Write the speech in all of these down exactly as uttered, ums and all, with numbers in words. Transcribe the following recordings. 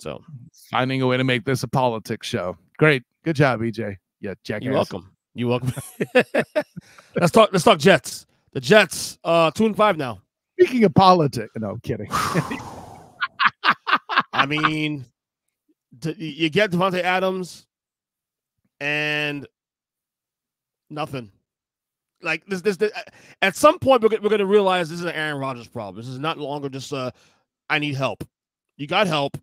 So finding a way to make this a politics show. Great. Good job, E J. Yeah, jackass. You're welcome. You're welcome. Let's talk let's talk Jets. The Jets, uh two and five now. Speaking of politics, no, I'm kidding. I mean, you get Devontae Adams and nothing. Like this, this, this at some point we're, we're going to realize this is an Aaron Rodgers problem. This is not longer just uh, I need help. You got help,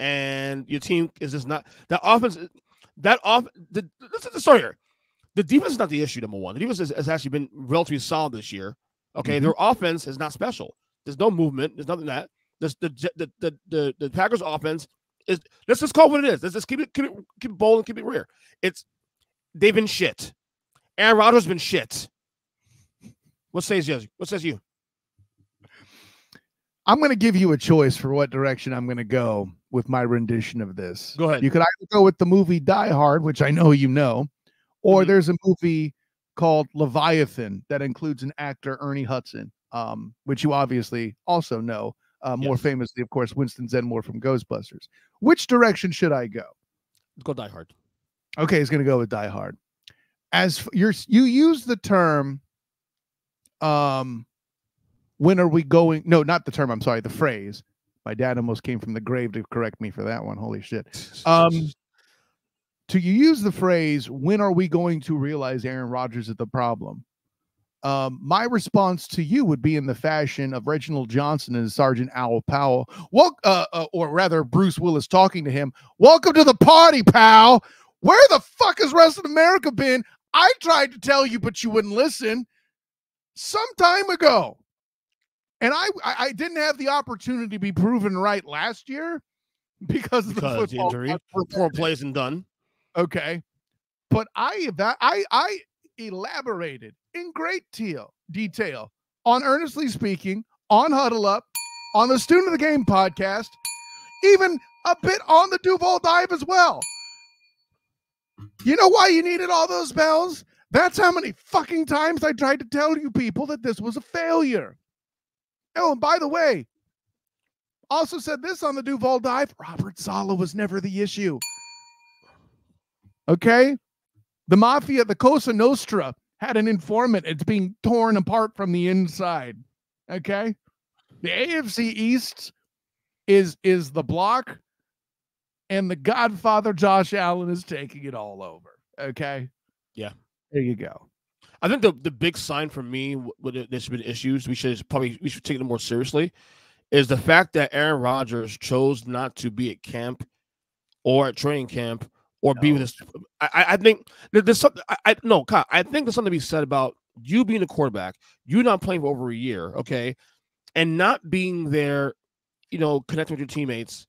and your team is just not that offense. That off. The, this is the story here. The defense is not the issue. Number one, the defense has, has actually been relatively solid this year. Okay, mm-hmm. Their offense is not special. There's no movement. There's nothing that. There's the the the the, the Packers offense is. Let's just call it what it is. Let's just keep it keep it keep it bold and keep it real. It's they've been shit. Aaron Rodgers been shit. What says you? What says you? I'm going to give you a choice for what direction I'm going to go with my rendition of this. Go ahead. You could either go with the movie Die Hard, which I know you know, or mm-hmm. there's a movie called Leviathan that includes an actor, Ernie Hudson, um, which you obviously also know, uh, more yes. famously, of course, Winston Zeddemore from Ghostbusters. Which direction should I go? Let's go Die Hard. Okay, it's going to go with Die Hard. As you're, you use the term, um, when are we going? No, not the term. I'm sorry, the phrase. My dad almost came from the grave to correct me for that one. Holy shit! Um, to you use the phrase, when are we going to realize Aaron Rodgers is the problem? Um, my response to you would be in the fashion of Reginald Johnson and Sergeant Al Powell. Well, uh, uh, or rather, Bruce Willis talking to him. Welcome to the party, pal. Where the fuck has rest of America been? I tried to tell you, but you wouldn't listen some time ago. And I, I didn't have the opportunity to be proven right last year because of because the football injury. Four plays and done. Okay. But I, I, I elaborated in great detail on Earnestly Speaking, on Huddle Up, on the Student of the Game podcast, even a bit on the Duvall dive as well. You know why you needed all those bells? That's how many fucking times I tried to tell you people that this was a failure. Oh, and by the way, also said this on the Duvall dive, Robert Zala was never the issue. Okay? The mafia, the Cosa Nostra, had an informant. It's being torn apart from the inside. Okay? The A F C East is, is the block. And the Godfather, Josh Allen, is taking it all over. Okay? Yeah. There you go. I think the, the big sign for me, where there's been issues, we should probably we should take it more seriously, is the fact that Aaron Rodgers chose not to be at camp or at training camp or no. be with us. I, I think there's something. I, I no, Kyle, I think there's something to be said about you being a quarterback, you not playing for over a year, okay, and not being there, you know, connecting with your teammates.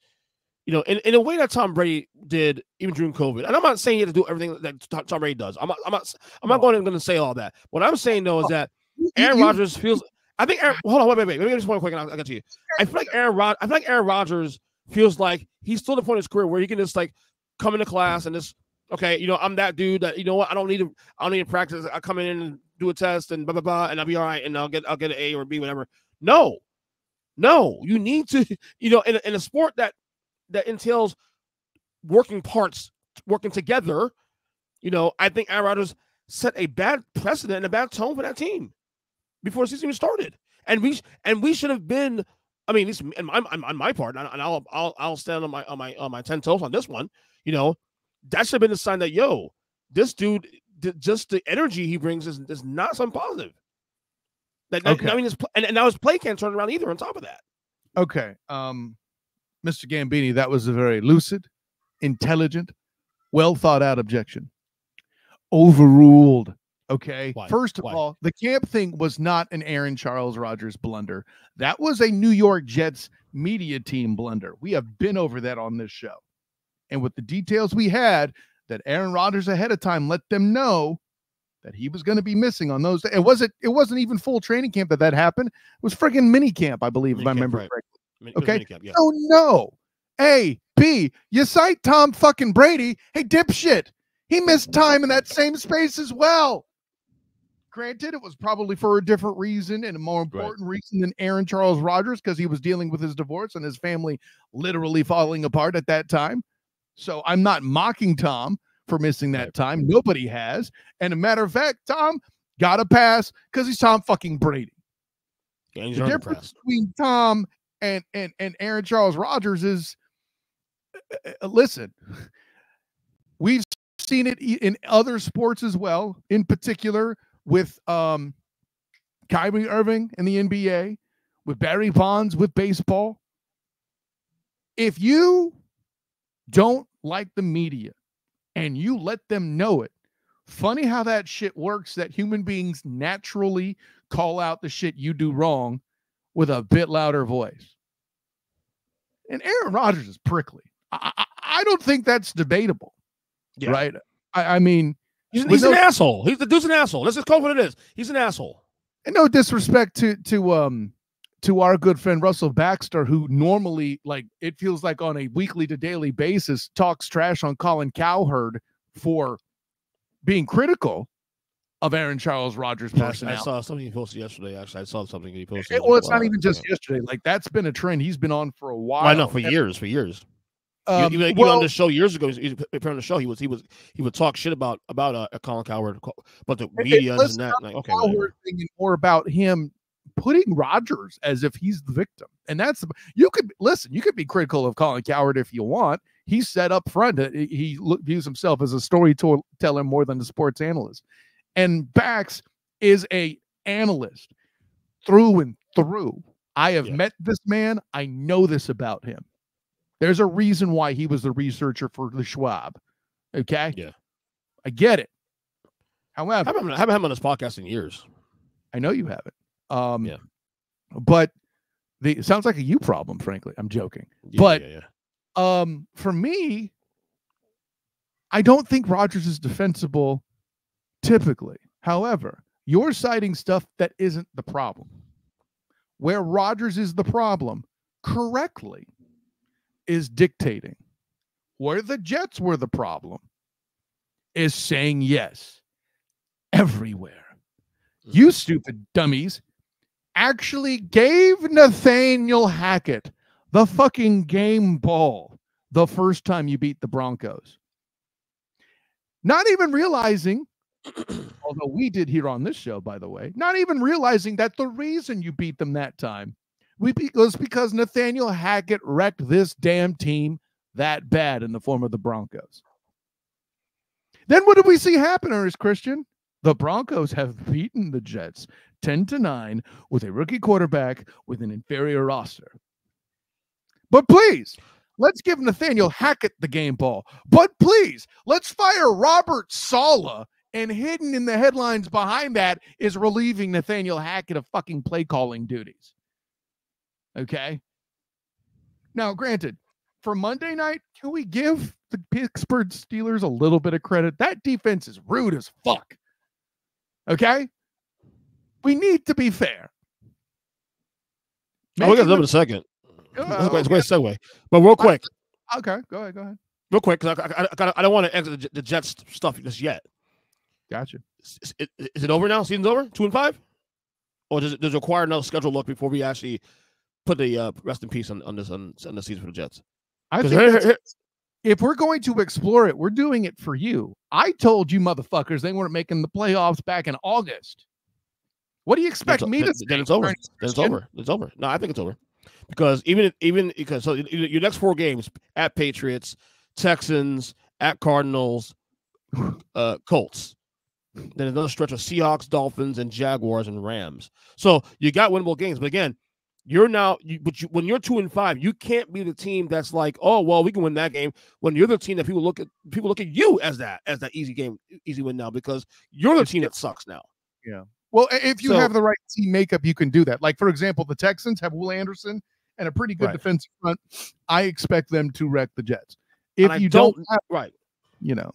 You know, in, in a way that Tom Brady did even during COVID. And I'm not saying he had to do everything that Tom Brady does. I'm not, I'm not, I'm not oh. going, going to say all that. What I'm saying, though, is that Aaron Rodgers feels – I think – Aaron, hold on, wait, wait, wait. Let me just point quick and I'll, I'll get to you. I feel like Aaron Rod, I feel like Aaron Rodgers feels like he's still at the point in his career where he can just, like, come into class and just, okay, you know, I'm that dude that, you know what, I don't need to I don't need to practice. I'll come in and do a test and blah, blah, blah, and I'll be all right, and I'll get I'll get an A or a B, whatever. No. No. You need to – you know, in, in a sport that – that entails working parts, working together. You know, I think Aaron Rodgers set a bad precedent and a bad tone for that team before the season even started. And we and we should have been. I mean, at least in my, on my part, and I'll I'll I'll stand on my on my on my ten toes on this one. You know, that should have been the sign that yo, this dude, just the energy he brings is is not something positive. Like, okay. I mean, his, and, and now his play can't turn around either. On top of that, okay. Um. Mister Gambini, that was a very lucid, intelligent, well-thought-out objection. Overruled, okay? Why? First of Why? all, the camp thing was not an Aaron Charles Rodgers blunder. That was a New York Jets media team blunder. We have been over that on this show. And with the details we had, that Aaron Rodgers ahead of time let them know that he was going to be missing on those. It wasn't, it wasn't even full training camp that that happened. It was freaking mini camp, I believe, mini if camp, I remember right. correctly. Okay. Yeah. Oh no. A, B, you cite Tom fucking Brady. Hey, dipshit. He missed time in that same space as well. Granted, it was probably for a different reason and a more important right. reason than Aaron Charles Rodgers, because he was dealing with his divorce and his family literally falling apart at that time. So I'm not mocking Tom for missing that time. Nobody has. And a matter of fact, Tom got a pass because he's Tom fucking Brady. Yeah, the difference between Tom and, and, and Aaron Charles Rodgers is, uh, listen, we've seen it in other sports as well, in particular with um, Kyrie Irving in the N B A, with Barry Bonds, with baseball. If you don't like the media and you let them know it, funny how that shit works, that human beings naturally call out the shit you do wrong with a bit louder voice. And Aaron Rodgers is prickly. I, I, I don't think that's debatable, yeah. right? I, I mean... He's, he's no, an asshole. He's the dude's an asshole. Let's just call it what it is. He's an asshole. And no disrespect to to um to our good friend Russell Baxter, who normally, like, it feels like on a weekly to daily basis, talks trash on Colin Cowherd for being critical of Aaron Charles Rodgers' personality. I saw something he posted yesterday. Actually, I saw something he posted. It, well, it's not even just yesterday. Like, that's been a trend he's been on for a while. Well, I know for and, years, for years. Um, you, you, you well, on the show years ago, he was appearing on the show. He was he was he would talk shit about about uh, Colin Cowherd, but the media and that. Like, okay, Cowherd thing, more about him putting Rodgers as if he's the victim, and that's the, you could listen. You could be critical of Colin Cowherd if you want. He said up front that he look, views himself as a storyteller more than a sports analyst, and Bax is a analyst through and through. I have yeah. met this man. I know this about him. There's a reason why he was the researcher for the Schwab. Okay? Yeah. I get it. However, I haven't, I haven't had him on this podcast in years. I know you haven't. Um, yeah. But the, it sounds like a you problem, frankly. I'm joking. Yeah, but yeah, yeah. Um, for me, I don't think Rodgers is defensible typically. However, you're citing stuff that isn't the problem. Where Rodgers is the problem, correctly, is dictating. Where the Jets were the problem is saying yes everywhere. Mm-hmm. You stupid dummies actually gave Nathaniel Hackett the fucking game ball the first time you beat the Broncos. Not even realizing, although we did here on this show, by the way, not even realizing that the reason you beat them that time We because because Nathaniel Hackett wrecked this damn team that bad in the form of the Broncos. Then what did we see happen, Ernest Christian? The Broncos have beaten the Jets ten to nine with a rookie quarterback with an inferior roster. But please, let's give Nathaniel Hackett the game ball. But please, let's fire Robert Saleh. And hidden in the headlines behind that is relieving Nathaniel Hackett of fucking play calling duties. Okay. Now, granted, for Monday night, can we give the Pittsburgh Steelers a little bit of credit? That defense is rude as fuck. Okay. We need to be fair. Oh, we got a little bit of second. Uh, okay. It's a great segue. But real quick. Okay. Go ahead. Go ahead. Real quick, because I, I, I don't want to exit the Jets stuff just yet. Gotcha. Is, is, is it over now? Season's over? Two and five? Or does it, does it require another schedule look before we actually put the uh, rest in peace on, on this on, on the season for the Jets? I think here, here, if we're going to explore it, we're doing it for you. I told you motherfuckers they weren't making the playoffs back in August. What do you expect me to then, say? Then it's over. Then it's over. It's over. No, I think it's over. Because even even because so your next four games at Patriots, Texans, at Cardinals, uh, Colts. Then another stretch of Seahawks, Dolphins, and Jaguars and Rams. So you got winnable games, but again, you're now, you, but you, when you're two and five, you can't be the team that's like, oh well, we can win that game. When you're the team that people look at, people look at you as that as that easy game, easy win now because you're the team that sucks now. Yeah. Well, if you so, have the right team makeup, you can do that. Like for example, the Texans have Will Anderson and a pretty good right. defensive front. I expect them to wreck the Jets. If you don't, don't have, right, you know.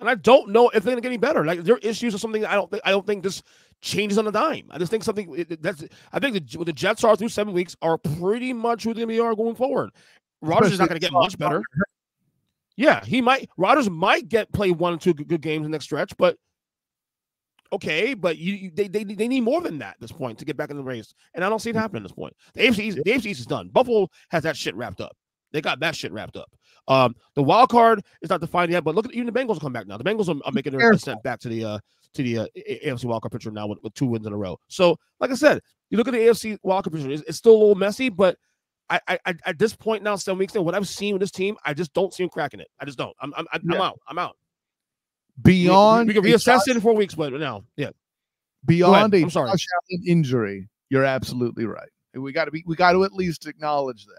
And I don't know if they're gonna get any better. Like their issues are something I don't think I don't think this changes on a dime. I just think something that's I think the, the Jets are through seven weeks are pretty much who they are going forward. Rodgers is not gonna get much better. Yeah, he might Rodgers might get play one or two good, good games in the next stretch, but Okay, but you, you they, they they need more than that at this point to get back in the race, and I don't see it happening at this point. The A F C East, the A F C East is done. Buffalo has that shit wrapped up. They got that shit wrapped up. Um, the wild card is not defined yet, but look at even the Bengals come back now. The Bengals are, are making their ascent back to the uh, to the uh, A F C wild card picture now with, with two wins in a row. So, like I said, you look at the A F C wild card picture; it's, it's still a little messy, but I, I, I at this point now, seven weeks in, what I've seen with this team, I just don't see them cracking it. I just don't. I'm I'm, I'm yeah. out. I'm out. Beyond we, we can reassess it in four weeks, but now, yeah. Beyond a Josh Allen injury, you're absolutely right. We got to be, we got to at least acknowledge that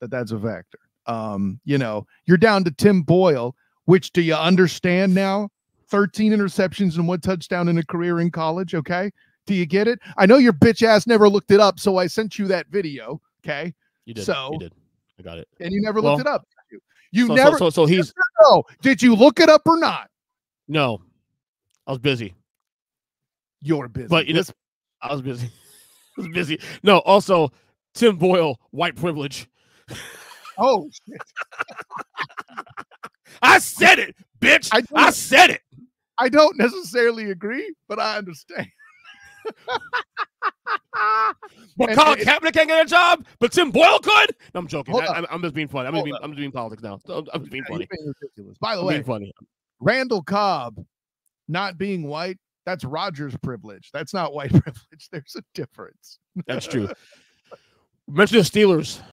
that that's a factor. Um, you know, you're down to Tim Boyle, which do you understand now? thirteen interceptions and one touchdown in a career in college. Okay, do you get it? I know your bitch ass never looked it up, so I sent you that video. Okay, you did. So you did. I got it, and you never well, looked it up. You, you so, never. So, so, so he's. No, did you look it up or not? No, I was busy. You're busy, but you know, I was busy. I was busy. No, also Tim Boyle, white privilege. Oh, shit. I said it, bitch. I, I said it. I don't necessarily agree, but I understand. But and, Colin Kaepernick can't get a job, but Tim Boyle could. No, I'm joking. I, I'm, I'm just being funny. I'm just being, I'm just being politics now. I'm, I'm just being yeah, funny. Being ridiculous. By the I'm way, being funny. Randall Cobb not being white, that's Rodgers' privilege. That's not white privilege. There's a difference. That's true. Mention the Steelers.